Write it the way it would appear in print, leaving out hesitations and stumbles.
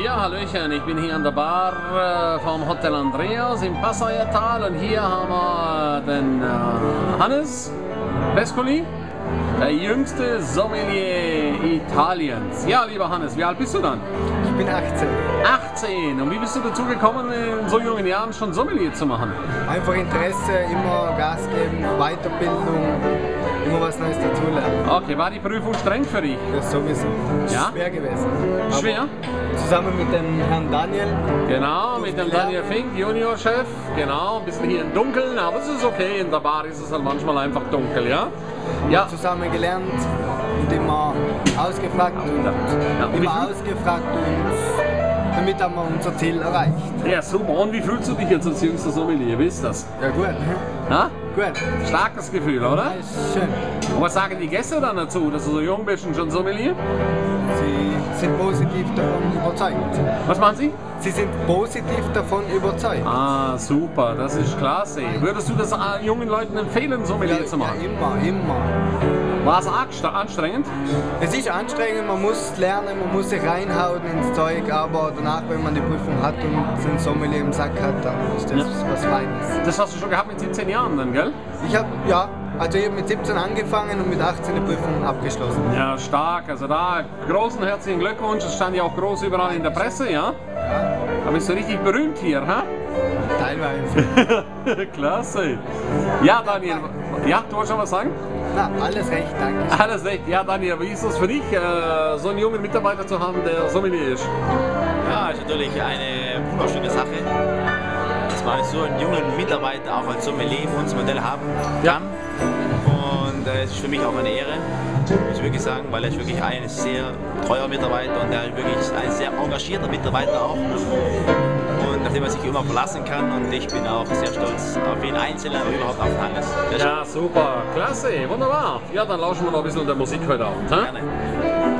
hier, hallöchen, ich bin hier an der Bar vom Hotel Andreus im Passeiertal und hier haben wir den Hannes Pescoll, der jüngste Sommelier Italiens. Ja, lieber Hannes, wie alt bist du dann? Ich bin 18. 18! Und wie bist du dazu gekommen, in so jungen Jahren schon Sommelier zu machen? Einfach Interesse, immer Gas geben, Weiterbildung. Immer was Neues dazulernen. Okay, war die Prüfung streng für dich? Ja, sowieso. Ja? Schwer gewesen. Aber schwer? Zusammen mit dem Herrn Daniel. Genau, mit dem Daniel Fink, Juniorchef. Genau, ein bisschen hier im Dunkeln, aber es ist okay, in der Bar ist es halt manchmal einfach dunkel, ja? Ja. Zusammen gelernt und immer ausgefragt und damit haben wir unser Ziel erreicht. Ja, super. Und wie fühlst du dich jetzt als jüngster Sommelier? Wie ist das? Ja, gut. Na? Gut. Starkes Gefühl, oder? Schön. Und was sagen die Gäste dann dazu, dass du so jung bist und schon Sommelier? Sie sind positiv davon überzeugt. Was machen Sie? Sie sind positiv davon überzeugt. Ah, super, das ist klasse. Würdest du das jungen Leuten empfehlen, Sommelier zu machen? Ja, immer. War es anstrengend? Es ist anstrengend, man muss lernen, man muss sich reinhauen ins Zeug, aber danach, wenn man die Prüfung hat und den Sommelier im Sack hat, dann ist das was Feines. Das hast du schon gehabt mit 17 Jahren dann, gell? Ich habe, ja. Also ich habe mit 17 angefangen und mit 18 die Prüfung abgeschlossen. Ja, stark. Also da großen herzlichen Glückwunsch. Das stand ja auch groß überall in der Presse, ja? Ja. Da bist du richtig berühmt hier, ha? Teilweise. Klasse. Ja, Daniel. Ja, du wolltest schon was sagen? Na, alles recht, danke. Alles recht. Ja, Daniel, wie ist das für dich, so einen jungen Mitarbeiter zu haben, der Sommelier ist? Ja, ist natürlich eine wunderschöne Sache, dass man so einen jungen Mitarbeiter auch als Sommelier für unser Modell haben kann. Ja. Und es ist für mich auch eine Ehre, muss ich wirklich sagen, weil er ist wirklich ein sehr treuer Mitarbeiter und er ist wirklich ein sehr engagierter Mitarbeiter auch. Und nachdem er sich immer verlassen kann und ich bin auch sehr stolz auf jeden Einzelnen und überhaupt auf Hannes. Ja, super, klasse, wunderbar. Ja, dann lauschen wir noch ein bisschen der Musik heute Abend. Gerne.